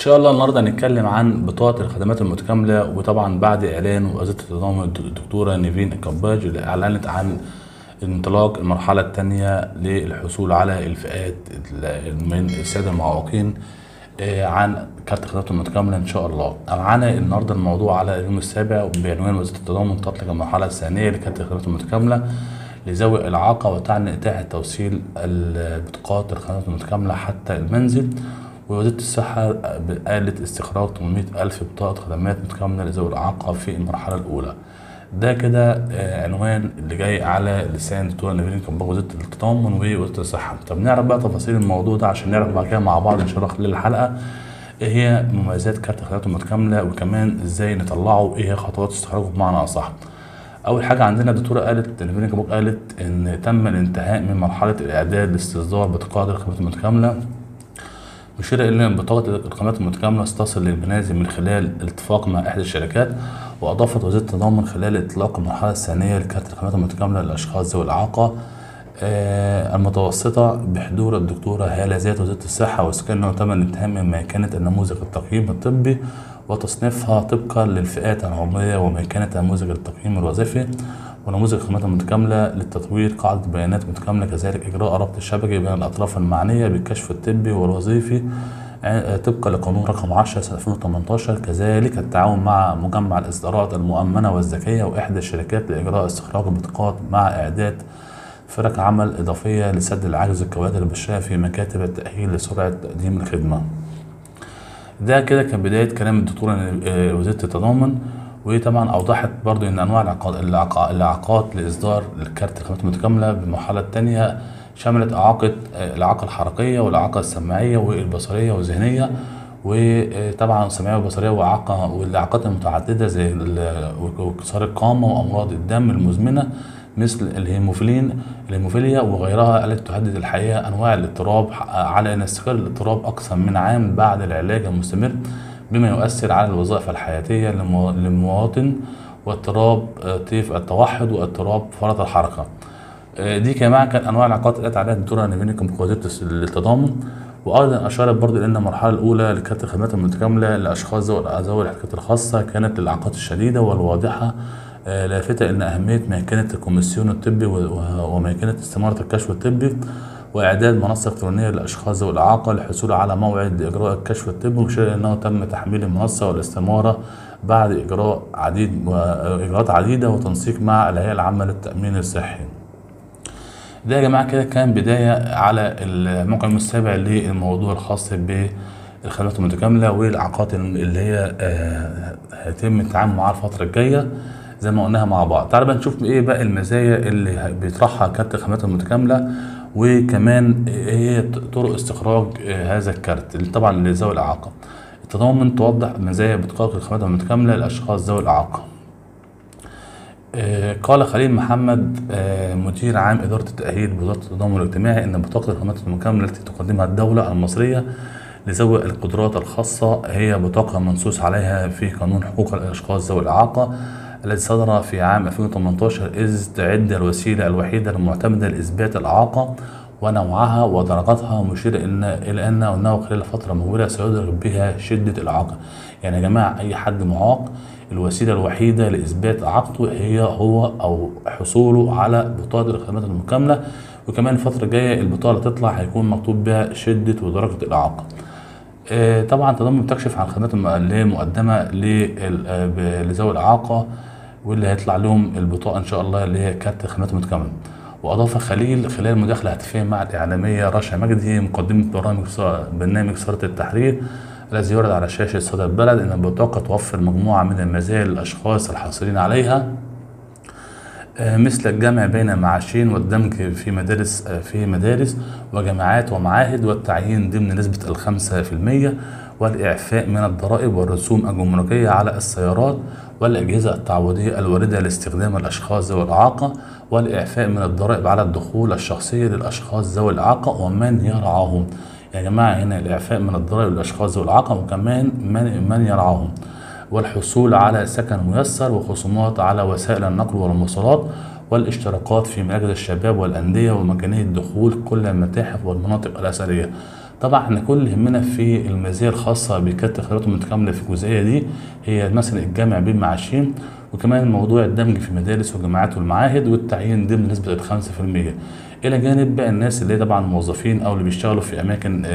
إن شاء الله النهارده هنتكلم عن بطاقة الخدمات المتكاملة، وطبعا بعد إعلان وزارة التضامن الدكتورة نيفين كاباج اللي أعلنت عن انطلاق المرحلة الثانية للحصول على الفئات من السادة المعوقين عن كارت الخدمات المتكاملة إن شاء الله. معانا النهارده الموضوع على اليوم السابع بعنوان وزارة التضامن تطلق المرحلة الثانية لكارت الخدمات المتكاملة لذوي الإعاقة وتعني إتاحة توصيل بطاقات الخدمات المتكاملة حتى المنزل. ووزارة الصحة قالت استخراج 800,000 بطاقة خدمات متكاملة لذوي الإعاقة في المرحلة الأولى. ده كده عنوان اللي جاي على لسان الدكتورة نبيل كاباج وزارة التضامن ووزارة الصحة. طب نعرف بقى تفاصيل الموضوع ده عشان نعرف بعد كده مع بعض إن شاء الله خلال الحلقة إيه هي مميزات كارت الخدمات المتكاملة وكمان إزاي نطلعه وإيه هي خطوات استخراجه بمعنى أصح. أول حاجة عندنا الدكتورة قالت نبيل كاباج قالت إن تم الانتهاء من مرحلة الإعداد لاستصدار بطاقات الخدمات المتكاملة، مشيرة إلى أن بطاقة الخدمات المتكاملة ستصل للمنازل من خلال اتفاق مع إحدى الشركات. وأضافت وزارة التضامن خلال إطلاق المرحلة الثانية لكارت الخدمات المتكاملة للأشخاص ذوي الإعاقة المتوسطة بحضور الدكتورة هالة زايد وزارة الصحة، وسكانها تم الانتهاء من ميكنة النموذج التقييم الطبي وتصنيفها طبقا للفئات العمرية وميكنة نموذج التقييم الوظيفي ونموذج الخدمات المتكاملة للتطوير قاعدة بيانات متكاملة، كذلك إجراء ربط الشبكة بين الأطراف المعنية بالكشف الطبي والوظيفي طبقا لقانون رقم 10/2018، كذلك التعاون مع مجمع الإصدارات المؤمنة والذكية وإحدى الشركات لإجراء استخراج البطاقات مع إعداد فرق عمل إضافية لسد العجز الكوادر البشرية في مكاتب التأهيل لسرعة تقديم الخدمة. ده كده كان بداية كلام الدكتورة وزارة التضامن. وطبعا اوضحت برضو ان انواع الاعاقات لاصدار الكارت الخدمات المتكامله بالمرحله الثانيه شملت الاعاقه الحركيه والاعاقه السمعيه والبصريه والذهنيه، وطبعا السمعيه والبصريه والاعاقات المتعدده زي انكسار القامه وامراض الدم المزمنه مثل الهيموفيليا وغيرها التي تهدد الحياه. انواع الاضطراب على ان استقرار الاضطراب اكثر من عام بعد العلاج المستمر بما يؤثر على الوظائف الحياتية للمواطن، واضطراب طيف التوحد واضطراب فرط الحركة. دي كمان كانت أنواع الإعاقات اللي قالت عليها الدكتورة نيفين كاباج وزارة التضامن. وأيضا أشارت برضو إن المرحلة الأولى لكارت الخدمات المتكاملة لأشخاص ذوي الاحتياجات الخاصة كانت للإعاقات الشديدة والواضحة، لافتة إن أهمية ميكنة الكوميسيون الطبي وميكنة استمارة الكشف الطبي وإعداد منصة إلكترونية للأشخاص ذوي الإعاقة للحصول على موعد لإجراء الكشف الطبي، ومشير أنه تم تحميل المنصة والاستمارة بعد إجراءات عديدة وتنسيق مع الهيئة العامة للتأمين الصحي. ده يا جماعة كده كان بداية على الموقع السابع للموضوع الخاص بالخدمات المتكاملة والإعاقات اللي هي هيتم التعامل معاها الفترة الجاية زي ما قلناها مع بعض. تعالوا بقى نشوف إيه بقى المزايا اللي بيطرحها كارت الخدمات المتكاملة وكمان هي طرق استخراج هذا الكارت طبعا لذوي الإعاقة. التضامن توضح مزايا بطاقة الخدمات المتكاملة لأشخاص ذوي الإعاقة. قال خليل محمد مدير عام إدارة التأهيل بوزارة التضامن الاجتماعي إن بطاقة الخدمات المتكاملة التي تقدمها الدولة المصرية لذوي القدرات الخاصة هي بطاقة منصوص عليها في قانون حقوق الأشخاص ذوي الإعاقة الذي صدر في عام 2018، إذ تعد الوسيلة الوحيدة المعتمدة لإثبات الإعاقة ونوعها ودرجاتها، مشير إلى أنه خلال فترة مهولة سيدرك بها شدة الإعاقة. يعني يا جماعة أي حد معاق الوسيلة الوحيدة لإثبات إعاقته هي هو أو حصوله على بطاقة الخدمات المتكاملة، وكمان الفترة الجاية البطاقة اللي تطلع هيكون مكتوب بها شدة ودرجة الإعاقة. طبعا التضامن بتكشف عن الخدمات اللي هي مقدمة لذوي الإعاقة واللي هيطلع لهم البطاقة إن شاء الله اللي هي كارت الخدمات المتكاملة. وأضاف خليل خلال مداخلة هاتفية مع الإعلامية رشا مجدي مقدمة برنامج صدى التحرير الذي يعرض على شاشة صدى البلد إن البطاقة توفر مجموعة من المزايا للأشخاص الحاصلين عليها مثل الجمع بين معاشين والدمج في مدارس وجامعات ومعاهد والتعيين ضمن نسبة 5% والإعفاء من الضرائب والرسوم الجمركية على السيارات والأجهزة التعويضية الواردة لاستخدام الأشخاص ذوي الإعاقة والإعفاء من الضرائب على الدخول الشخصية للأشخاص ذوي الإعاقة ومن يرعاهم. يا جماعة هنا الإعفاء من الضرائب للأشخاص ذوي الإعاقة وكمان من يرعاهم، والحصول على سكن ميسر وخصومات على وسائل النقل والمواصلات والاشتراكات في مراكز الشباب والأندية ومجانية الدخول كل المتاحف والمناطق الأثرية. طبعا احنا كل همنا في المزايا الخاصه بكافه الخيارات المتكامله في الجزئيه دي هي مثلا الجمع بين معاشين، وكمان موضوع الدمج في المدارس والجامعات والمعاهد والتعيين ضمن نسبه 5%، الى جانب بقى الناس اللي طبعا موظفين او اللي بيشتغلوا في اماكن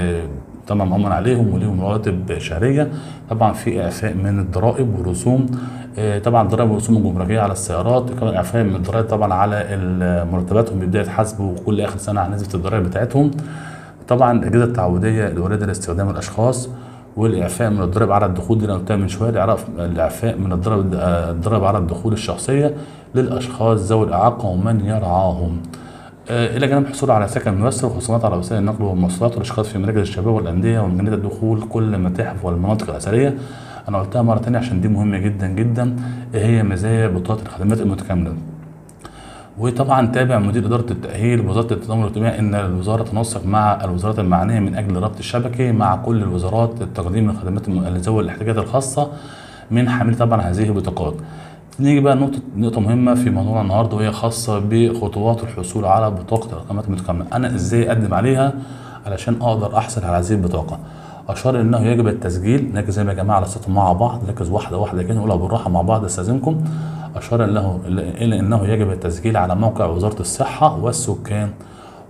طبعا مؤمن عليهم وليهم رواتب شهريه، طبعا في اعفاء من الضرائب والرسوم، طبعا ضرائب ورسوم الجمركيه على السيارات، كمان اعفاء من الضرائب طبعا على مرتباتهم بيبدا يتحاسبوا كل اخر سنه على نسبه الضرائب بتاعتهم، طبعا الاجازه التعوديه الوارده لاستخدام الاشخاص، والاعفاء من الضرائب على الدخول دي انا قلتها من شويه، الاعفاء من الضرائب على الدخول الشخصيه للاشخاص ذوي الاعاقه ومن يرعاهم، الى جانب الحصول على سكن ميسر وخصومات على وسائل النقل والمواصلات والاشخاص في مراكز الشباب والانديه ومجانيه الدخول كل المتاحف والمناطق الاثريه. انا قلتها مره ثانيه عشان دي مهمه جدا جدا، هي مزايا بطاقه الخدمات المتكامله. وطبعا تابع مدير اداره التاهيل بوزاره التضامن الاجتماعي ان الوزاره تنسق مع الوزارات المعنيه من اجل ربط الشبكه مع كل الوزارات لتقديم الخدمات ذوي الاحتياجات الخاصه من حاملي طبعا هذه البطاقات. نيجي بقى نقطة مهمة في موضوعنا النهارده وهي خاصة بخطوات الحصول على بطاقة الخدمات المتكاملة، أنا إزاي أقدم عليها علشان أقدر أحصل على هذه البطاقة؟ أشار إنه يجب التسجيل، نركز زي ما يا جماعة على السطر مع بعض، نركز واحدة واحدة كده نقولها بالراحة مع بعض أستأذنكم. أشار إلى إنه يجب التسجيل على موقع وزارة الصحة والسكان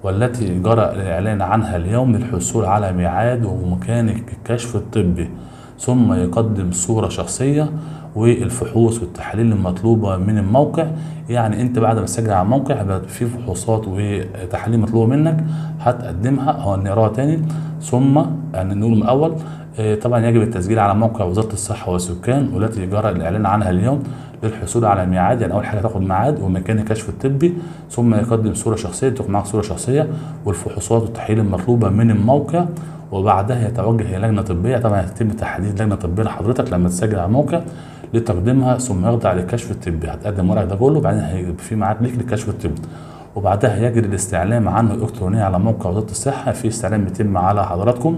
والتي جرى الإعلان عنها اليوم للحصول على ميعاد ومكان الكشف الطبي، ثم يقدم صورة شخصية والفحوص والتحاليل المطلوبه من الموقع. يعني انت بعد ما تسجل على الموقع هيبقى في فحوصات وتحاليل مطلوبه منك هتقدمها، هنقراها تاني ثم يعني نقول من الاول. طبعا يجب التسجيل على موقع وزاره الصحه والسكان والتي جرى الاعلان عنها اليوم للحصول على ميعاد، يعني اول حاجه تاخد ميعاد ومكان الكشف الطبي، ثم يقدم صوره شخصيه، تاخد معاك صوره شخصيه والفحوصات والتحاليل المطلوبه من الموقع، وبعدها يتوجه الى لجنه طبيه. طبعا هيتم تحديد لجنه طبيه لحضرتك لما تسجل على الموقع لتقديمها، ثم يخضع للكشف الطبي، هتقدم ورقك ده كله وبعدين هيبقى في ميعاد ليك للكشف الطبي، وبعدها يجري الاستعلام عنه الكترونيا على موقع وزاره الصحه، في استعلام بيتم على حضراتكم،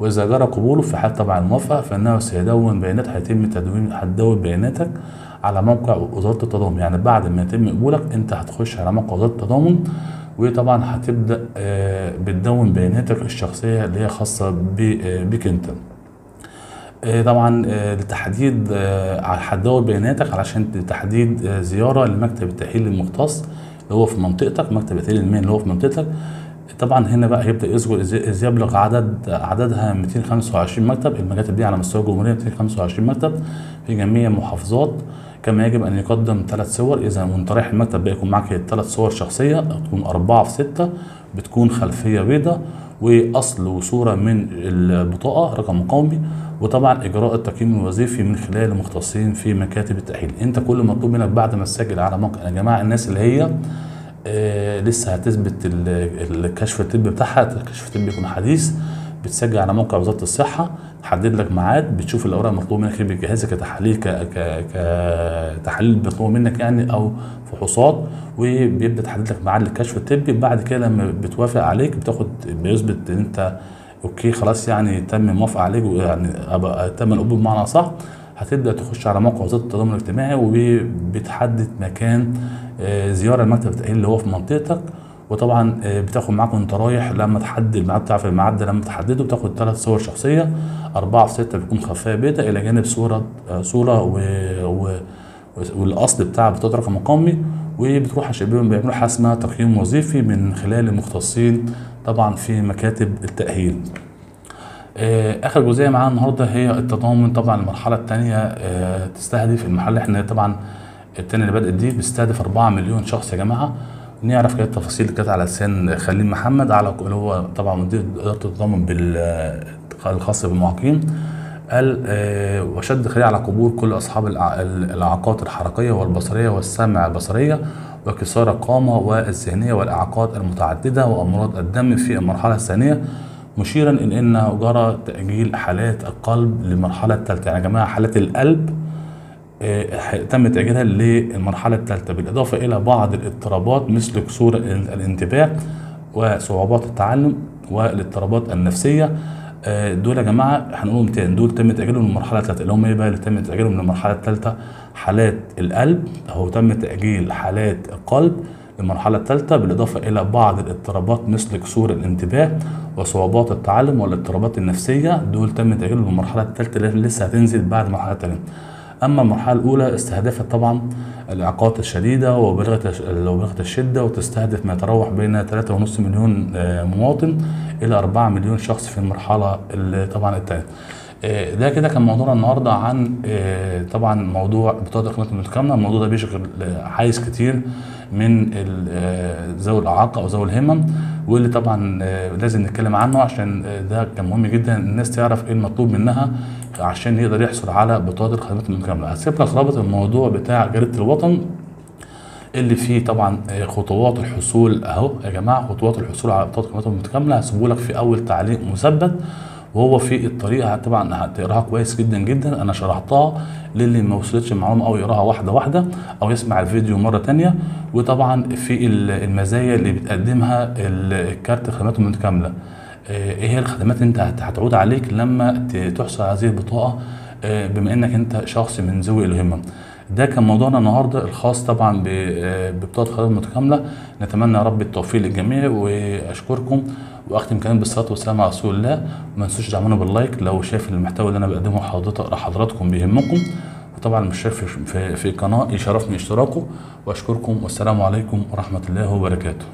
واذا جرى قبوله في حال طبعا الموافقه فانه سيدون بيانات، هتدون بياناتك على موقع وزاره التضامن. يعني بعد ما يتم قبولك انت هتخش على موقع وزاره التضامن وطبعا هتبدا بتدون بياناتك الشخصيه اللي هي خاصه بيك انت. طبعا لتحديد هتدون بياناتك علشان تحديد زياره لمكتب التاهيل المختص اللي هو في منطقتك، مكتب التاهيل المهني اللي هو في منطقتك. طبعا هنا بقى هيبدا يذكر اذا يبلغ عددها 225 مكتب، المكاتب دي على مستوى الجمهوريه 225 مكتب في جميع المحافظات. كما يجب ان يقدم 3 صور، اذا وانت رايح المكتب بقى يكون معاك 3 صور شخصيه، تكون 4 في 6، بتكون خلفيه بيضاء واصل وصوره من البطاقه رقم قومي، وطبعا اجراء التقييم الوظيفي من خلال المختصين في مكاتب التاهيل. انت كل مطلوب منك بعد ما تسجل على موقع يا جماعه، الناس اللي هي لسه هتثبت الكشف الطبي بتاعها، الكشف الطبي يكون حديث، بتسجل على موقع وزاره الصحه، تحدد لك ميعاد، بتشوف الاوراق المطلوبه منك، بتجهزها كتحاليل كتحاليل مطلوبه منك يعني او فحوصات، وبيبدا تحدد لك ميعاد للكشف الطبي. بعد كده لما بتوافق عليك بتاخد، بيثبت ان انت اوكي خلاص يعني تم موافقه عليك، يعني تم القبول بمعنى صح، هتبدا تخش على موقع وزاره التضامن الاجتماعي وبتحدد مكان زياره المكتب التاهيل اللي هو في منطقتك، وطبعا بتاخد معاك وانت رايح لما تحدد الميعاد بتاع في الميعاد ده لما تحدده، بتاخد 3 صور شخصيه، 4 في 6 بتكون خلفيه بيضاء، الى جانب صوره والاصل بتاع بطاقه رقم قومي، وبتروح عشان بيعملوا حاجه اسمها تقييم وظيفي من خلال المختصين طبعا في مكاتب التاهيل. اخر جزئيه معانا النهارده هي التضامن. طبعا المرحله الثانيه تستهدف المرحله اللي احنا طبعا الثانيه اللي بدات دي بتستهدف 4 مليون شخص يا جماعه. نعرف كده التفاصيل اللي كانت على لسان خليل محمد على اللي هو طبعا مدير اداره التضامن الخاص بالمعاقين، قال وشد خليل على قبول كل اصحاب الاعاقات الحركيه والبصريه والسمع البصريه وكسار القامه والذهنيه والاعاقات المتعدده وامراض الدم في المرحله الثانيه، مشيرا الى انه جرى تاجيل حالات القلب للمرحله الثالثه. يعني يا جماعه حالات القلب تم تاجيلها للمرحله الثالثه، بالاضافه الى بعض الاضطرابات مثل كسور الانتباه وصعوبات التعلم والاضطرابات النفسيه. دول يا جماعه هنقولهم تاني، دول تم تاجيلهم للمرحله الثالثه. اللي هم ايه بقى اللي تم تاجيلهم للمرحله الثالثه؟ حالات القلب، او تم تاجيل حالات القلب المرحلة الثالثة، بالإضافة إلى بعض الاضطرابات مثل قصور الانتباه وصعوبات التعلم والاضطرابات النفسية. دول تم تأجيلهم للمرحلة الثالثة اللي لسه هتنزل بعد المرحلة الثانية. أما المرحلة الأولى استهدفت طبعا الإعاقات الشديدة وبالغة الشدة، وتستهدف ما يتراوح بين 3.5 مليون مواطن إلى 4 مليون شخص في المرحلة طبعا الثانية. ده كده كان موضوعنا النهارده عن طبعا موضوع بطاقه الخدمات المتكامله. الموضوع ده بيشغل حيز كتير من ذوي الاعاقه او ذوي الهمم، واللي طبعا لازم نتكلم عنه عشان ده كان مهم جدا الناس تعرف ايه المطلوب منها عشان يقدر يحصل على بطاقه الخدمات المتكامله. هسيب لك رابط الموضوع بتاع جريده الوطن اللي فيه طبعا خطوات الحصول اهو يا جماعه، خطوات الحصول على بطاقه الخدمات المتكامله. هسيبه لك في اول تعليق مثبت، وهو في الطريقه طبعا هتقراها كويس جدا جدا. انا شرحتها للي ما وصلتش المعلومه او يقراها واحده واحده او يسمع الفيديو مره ثانيه. وطبعا في المزايا اللي بتقدمها الكارت الخدمات المتكامله، ايه هي الخدمات اللي انت هتعود عليك لما تحصل على هذه البطاقه بما انك انت شخص من ذوي الهمم. ده كان موضوعنا النهارده الخاص طبعا ببطاقه الخدمات المتكامله. نتمنى يا رب التوفيق للجميع واشكركم، واختم كلامي بالصلاه والسلام على رسول الله. وما تنسوش دعمونا باللايك لو شايف المحتوى اللي انا بقدمه لحضراتكم بيهمكم، وطبعا المشترك في القناه يشرفني اشتراكه، واشكركم والسلام عليكم ورحمه الله وبركاته.